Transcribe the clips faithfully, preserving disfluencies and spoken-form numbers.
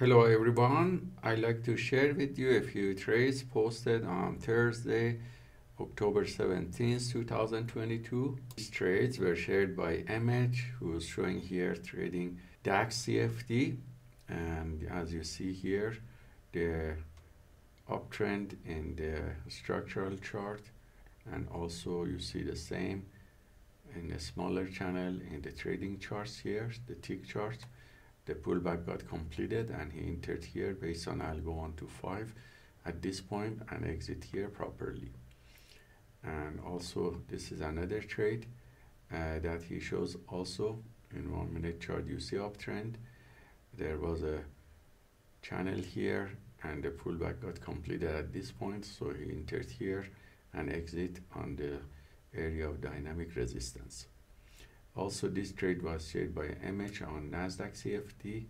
Hello everyone, I'd like to share with you a few trades posted on Thursday, October seventeenth, two thousand twenty-two. These trades were shared by M H, who's showing here trading DAX C F D. And as you see here, the uptrend in the structural chart. And also you see the same in the smaller channel in the trading charts here, the tick chart. The pullback got completed and he entered here based on algo one to five at this point and exit here properly. And also this is another trade uh, that he shows also in one minute chart. You see uptrend, there was a channel here and the pullback got completed at this point, so he entered here and exit on the area of dynamic resistance. Also, this trade was shared by M H on Nasdaq C F D,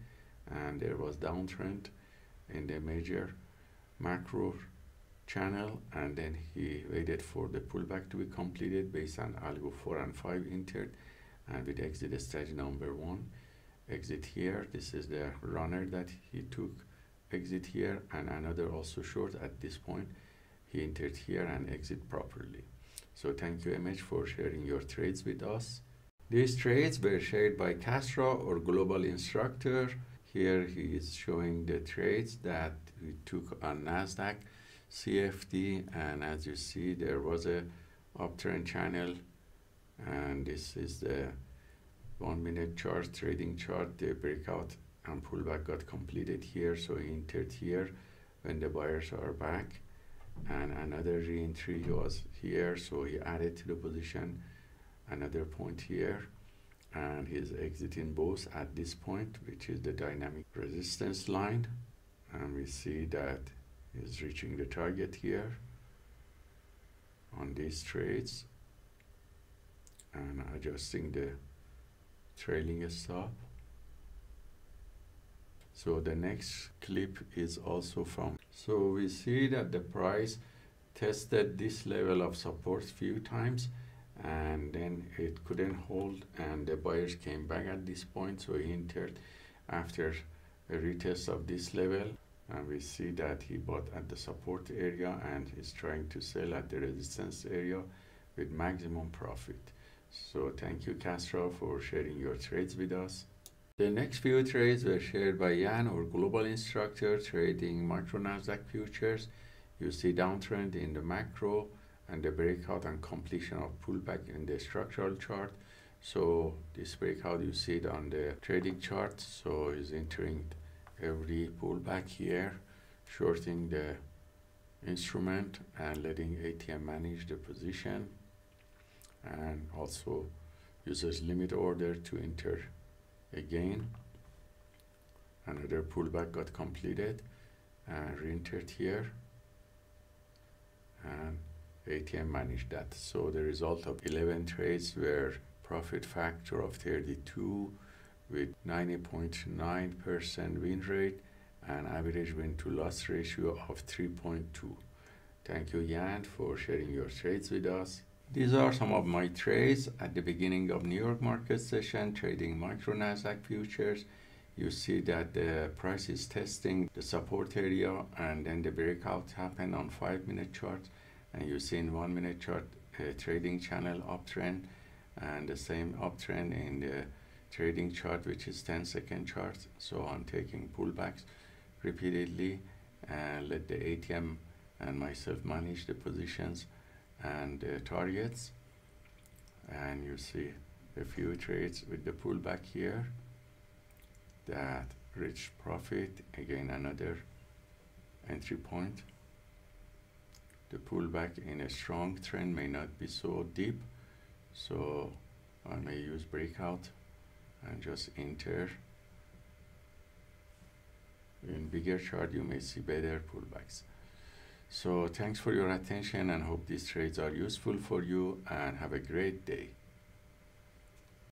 and there was downtrend in the major macro channel, and then he waited for the pullback to be completed based on algo four and five, entered, and with exit strategy number one, exit here. This is the runner that he took, exit here, and another also short at this point. He entered here and exit properly. So thank you M H for sharing your trades with us. These trades were shared by Castro, or global instructor. Here he is showing the trades that we took on Nasdaq C F D, and as you see there was a uptrend channel, and this is the one minute chart, trading chart. The breakout and pullback got completed here, so he entered here when the buyers are back, and another re-entry was here, so he added to the position another point here, and he's exiting both at this point, which is the dynamic resistance line, and we see that he's reaching the target here on these trades and adjusting the trailing stop. So the next clip is also from, so we see that the price tested this level of support few times and then it couldn't hold, and the buyers came back at this point, so he entered after a retest of this level, and we see that he bought at the support area and is trying to sell at the resistance area with maximum profit. So thank you Castro for sharing your trades with us. The next few trades were shared by Yan, or global instructor, trading micro Nasdaq futures. You see downtrend in the macro and the breakout and completion of pullback in the structural chart. So this breakout you see it on the trading chart, so is entering every pullback here, shorting the instrument and letting A T M manage the position, and also uses limit order to enter again. Another pullback got completed and re-entered here, and A T M managed that. So the result of eleven trades were profit factor of thirty-two with ninety point nine percent win rate and average win to loss ratio of three point two. Thank you Yan for sharing your trades with us. These are some of my trades at the beginning of New York market session, trading micro Nasdaq futures. You see that the price is testing the support area, and then the breakout happened on five minute chart. And you see in one minute chart uh, trading channel uptrend, and the same uptrend in the trading chart, which is ten second chart. So I'm taking pullbacks repeatedly and let the A T M and myself manage the positions and the targets. And you see a few trades with the pullback here that reached profit. Again, another entry point. The pullback in a strong trend may not be so deep, so I may use breakout and just enter. In bigger chart you may see better pullbacks. So thanks for your attention and hope these trades are useful for you, and have a great day.